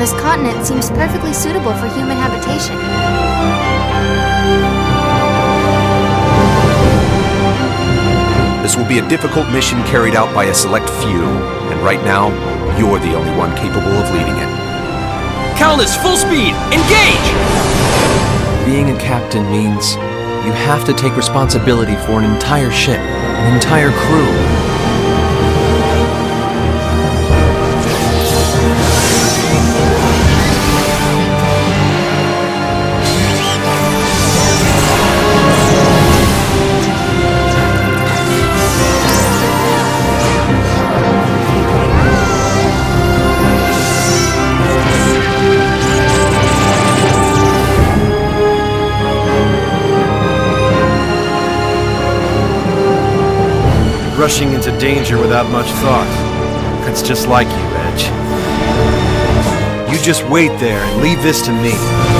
this continent seems perfectly suitable for human habitation. This will be a difficult mission carried out by a select few, and right now, you're the only one capable of leading it. Calnus, full speed! Engage! Being a captain means you have to take responsibility for an entire ship, an entire crew. Rushing into danger without much thought. That's just like you, Edge. You just wait there and leave this to me.